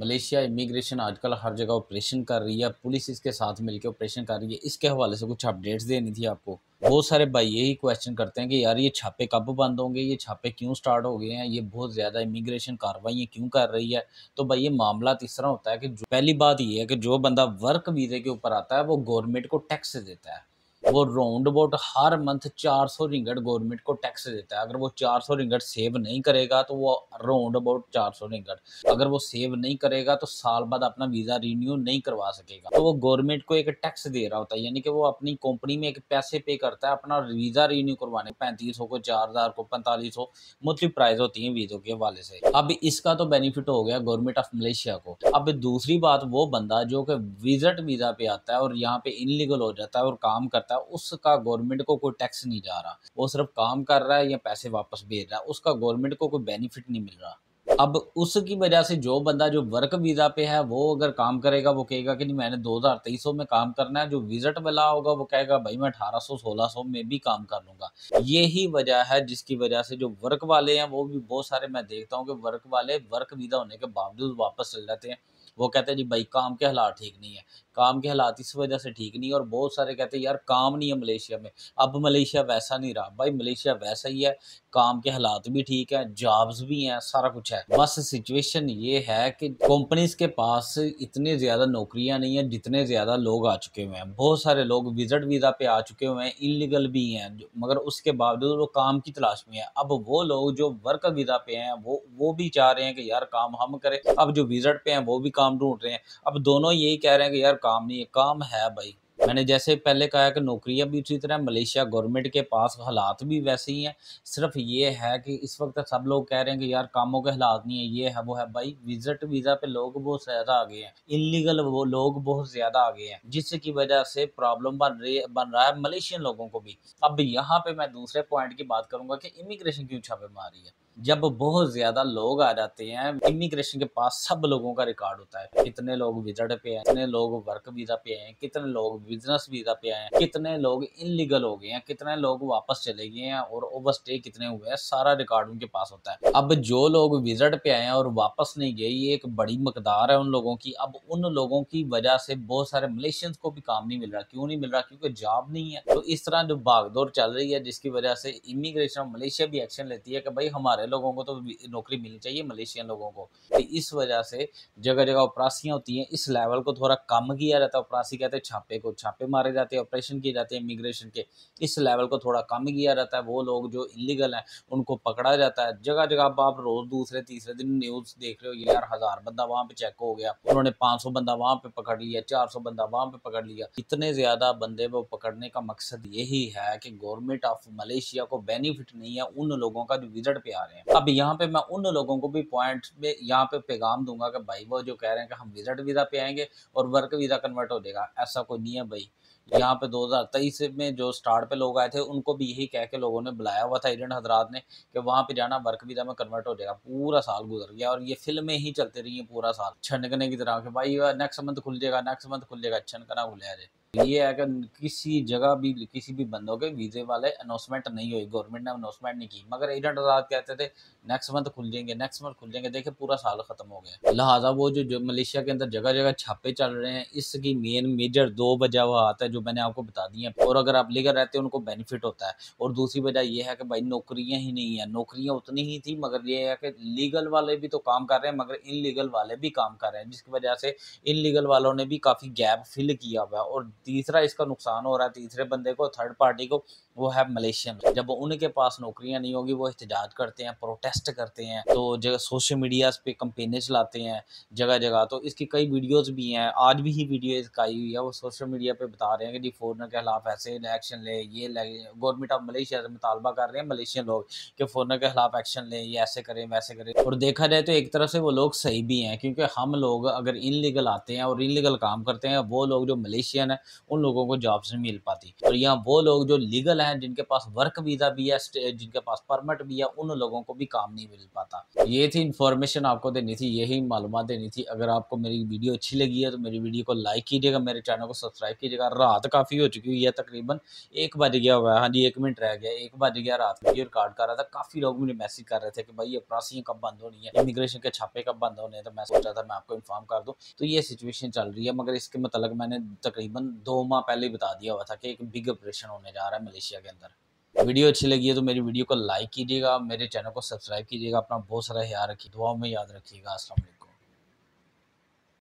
Malaysia immigration आजकल हर जगह operation कर रही है, पुलिस इसके साथ मिलकर ऑपरेशन कर रही है। इसके हवाले से कुछ अपडेट्स देनी थी आपको। बहुत सारे भाई यही क्वेश्चन करते हैं कि यार ये छापे कब बंद होंगे, ये छापे क्यों स्टार्ट हो गए हैं, ये बहुत ज़्यादा इमिग्रेशन कार्रवाई क्यों कर रही है। तो भाई ये मामला इस तरह होता है कि पहली बात ये है कि जो बंदा वर्क वीज़े के ऊपर आता है वो गवर्नमेंट को टैक्स देता है, वो राउंड अबाउट हर मंथ 400 रिंगट गवर्नमेंट को टैक्स देता है। अगर वो 400 रिंगट सेव नहीं करेगा तो वो राउंड अबाउट 400 रिंगट अगर वो सेव नहीं करेगा तो साल बाद अपना वीज़ा रिन्यू नहीं करवा सकेगा। तो वो गवर्नमेंट को एक टैक्स दे रहा होता है, यानी कि वो अपनी कंपनी में एक पैसे पे करता है अपना वीज़ा रिन्यू करवाने। 3500 को 4000 को 4500 मंथली प्राइस होती है वीज़ों के हवाले से। अब इसका तो बेनिफिट हो गया गवर्नमेंट ऑफ मलेशिया को। अब दूसरी बात, वो बंदा जो कि विजिट वीज़ा पे आता है और यहाँ पे इनलीगल हो जाता है और काम करता है, उसका गवर्नमेंट को कोई टैक्स नहीं जा रहा, वो सिर्फ काम कर रहा है या पैसे वापस भेज रहा है, उसका गवर्नमेंट को कोई बेनिफिट नहीं मिल रहा। अब उसकी वजह से जो बंदा जो वर्क वीज़ा पे है वो अगर काम करेगा वो कहेगा कि नहीं मैंने 2023 में काम करना है, जो विजिट वाला होगा वो कहेगा भाई मैं 1800-1600 में भी काम कर लूँगा। यही वजह है जिसकी वजह से जो वर्क वाले हैं वो भी बहुत सारे मैं देखता हूँ कि वर्क वाले वर्क वीज़ा होने के बावजूद वापस चल जाते हैं। वो कहते हैं जी भाई काम के हालात ठीक नहीं है, काम के हालात इस वजह से ठीक नहीं है। और बहुत सारे कहते हैं यार काम नहीं है मलेशिया में, अब मलेशिया वैसा नहीं रहा। भाई मलेशिया वैसा ही है, काम के हालात भी ठीक है, जॉब्स भी हैं, सारा कुछ है, बस सिचुएशन ये है कि कंपनीज के पास इतने ज़्यादा नौकरियां नहीं हैं जितने ज़्यादा लोग आ चुके हुए हैं। बहुत सारे लोग विजिट वीज़ा पे आ चुके हुए हैं, इनलीगल भी हैं, मगर उसके बावजूद वो काम की तलाश में है। अब वो लोग जो वर्क वीज़ा पे हैं वो भी चाह रहे हैं कि यार काम हम करें। अब जो विजिट पे हैं वो भी काम ढूंढ रहे हैं। अब दोनों यही कह रहे हैं कि यार काम नहीं है। काम है भाई, मैंने जैसे पहले कहा कि नौकरियां भी उसी तरह, मलेशिया गवर्नमेंट के पास हालात भी वैसे ही हैं। सिर्फ ये है कि इस वक्त सब लोग कह रहे हैं कि यार कामों के हालात नहीं है, ये है वो है। भाई विजिट वीज़ा पे लोग बहुत ज़्यादा आ गए हैं, इलीगल वो लोग बहुत ज़्यादा आ गए हैं, जिसकी वजह से प्रॉब्लम बन रहा है मलेशियन लोगों को भी। अब यहाँ पर मैं दूसरे पॉइंट की बात करूँगा कि इमिग्रेशन क्यों छापे मार रही है। जब बहुत ज़्यादा लोग आ जाते हैं, इमिग्रेशन के पास सब लोगों का रिकॉर्ड होता है, कितने लोग विजिट पे हैं, कितने लोग वर्क वीज़ा पे हैं, कितने लोग बिजनेस वीज़ा पे आए हैं, कितने लोग इनलीगल हो गए हैं, कितने लोग वापस चले गए हैं और ओवरस्टे कितने हुए हैं, सारा रिकॉर्ड उनके पास होता है। अब जो लोग विजिट पे आए हैं और वापस नहीं गए, ये एक बड़ी मकदार है उन लोगों की। अब उन लोगों की वजह से बहुत सारे मलेशियंस को भी काम नहीं मिल रहा। क्यों नहीं मिल रहा? क्योंकि जॉब नहीं है। तो इस तरह जो भागदौड़ चल रही है जिसकी वजह से इमिग्रेशन मलेशिया भी एक्शन लेती है कि भाई हमारे लोगों को तो नौकरी मिलनी चाहिए मलेशियन लोगों को। तो इस वजह से जगह जगह उपरासियाँ होती हैं, इस लेवल को थोड़ा कम किया जाता है। उपरासी कहते हैं छापे को, छापे मारे जाते हैं, ऑपरेशन किए जाते हैं इमिग्रेशन के, इस लेवल को थोड़ा कम किया जाता है। वो लोग जो इलीगल हैं उनको पकड़ा जाता है जगह जगह। अब आप रोज़ दूसरे तीसरे दिन न्यूज़ देख रहे हो यार 1000 बंदा वहाँ पे चेक हो गया, उन्होंने 500 बंदा वहाँ पे पकड़ लिया, 400 बंदा वहाँ पे पकड़ लिया। इतने ज़्यादा बंदे वो पकड़ने का मकसद यही है कि गवर्नमेंट ऑफ मलेशिया को बेनिफिट नहीं है उन लोगों का जो विजिट पे आ रहे हैं। अब यहाँ पे मैं उन लोगों को भी पॉइंट में यहाँ पे पैगाम दूंगा कि भाई वो जो कह रहे हैं कि हम विजिट वीज़ा पे आएंगे और वर्क वीज़ा कन्वर्ट हो जाएगा, ऐसा कोई नहीं है भाई। यहाँ पे 2023 में जो स्टार्ट पे लोग आए थे उनको भी यही कह के लोगों ने बुलाया हुआ था, एजेंट हजरात ने, कि वहाँ पे जाना वर्क वीज़ा में कन्वर्ट हो जाएगा। पूरा साल गुजर गया और ये फिल्में ही चलते रही हैं पूरा साल, छनकने की तरह कि भाई नेक्स्ट मंथ खुल जाएगा, नेक्स्ट मंथ खुल जाएगा, छनकना खुलिया जाए। ये है कि किसी जगह भी किसी भी बंदों के वीज़े वाले अनाउंसमेंट नहीं हुई, गवर्नमेंट ने अनाउंसमेंट नहीं की, मगर एजेंट हजरात कहते थे नेक्स्ट मंथ खुल जाएंगे, नेक्स्ट मंथ खुल जाएंगे। देखिए पूरा साल ख़त्म हो गया। लिहाजा वो जो मलेशिया के अंदर जगह जगह छापे चल रहे हैं, इसकी मेन मेजर दो वजह आता है जो मैंने आपको बता दी है। और अगर आप लेकर रहते हैं उनको बेनिफिट होता है, और दूसरी वजह यह है कि भाई नौकरियाँ ही नहीं है। नौकरियाँ उतनी ही थी, मगर ये है कि लीगल वाले भी तो काम कर रहे हैं मगर इनलीगल वाले भी काम कर रहे हैं, जिसकी वजह से इनलीगल वालों ने भी काफ़ी गैप फिल किया हुआ है। और तीसरा इसका नुकसान हो रहा है तीसरे बंदे को, थर्ड पार्टी को, वो है मलेशियन। जब उनके पास नौकरियां नहीं होगी वो एहतजाज करते हैं, प्रोटेस्ट करते हैं, तो जगह सोशल मीडिया पे कंपेनें चलाते हैं जगह जगह। तो इसकी कई वीडियोस भी हैं, आज भी ही वीडियो इसका आई हुई है। वो सोशल मीडिया पे बता रहे हैं कि जी फॉरनर के खिलाफ ऐसे एक्शन लें, ये गवर्नमेंट ऑफ मलेशिया से मुतालबा कर रहे हैं मलेशियन लोग कि फॉरनर के खिलाफ एक्शन लें, ये ऐसे करें वैसे करें। और देखा जाए तो एक तरह से वो लोग सही भी हैं, क्योंकि हम लोग अगर इनलीगल आते हैं और इनलीगल काम करते हैं, वो लोग जो मलेशियन है उन लोगों को जॉब्स नहीं मिल पाती। और यहाँ वो लोग जो लीगल हैं, जिनके पास वर्क वीज़ा भी है, जिनके पास परमिट भी है, उन लोगों को भी काम नहीं मिल पाता। ये थी इन्फॉर्मेशन आपको देनी थी, यही मालूमात देनी थी। अगर आपको मेरी वीडियो अच्छी लगी है तो मेरी वीडियो को लाइक कीजिएगा, मेरे चैनल को सब्सक्राइब कीजिएगा। रात काफ़ी हो चुकी है, तकरीबन 1 बज गया हुआ है, हाँ जी 1 मिनट रह गया, 1 बज गया। रात में ये रिकॉर्ड कर रहा था, काफ़ी लोग मुझे मैसेज कर रहे थे कि भाई ये क्रॉसिंग कब बंद होनी है, इमिग्रेशन के छापे कब बंद होने हैं। तो मैं सोचा था मैं आपको इन्फॉर्म कर दूँ। तो ये सिचुएशन चल रही है, मगर इसके मतलब मैंने तकरीबन 2 माह पहले ही बता दिया हुआ था कि एक बिग ऑपरेशन होने जा रहा है मलेशिया के अंदर। वीडियो अच्छी लगी है तो मेरी वीडियो को लाइक कीजिएगा, मेरे चैनल को सब्सक्राइब कीजिएगा। अपना बहुत सारा ख्याल रखिए, दुआओं में याद रखिएगा। अस्सलाम वालेकुम।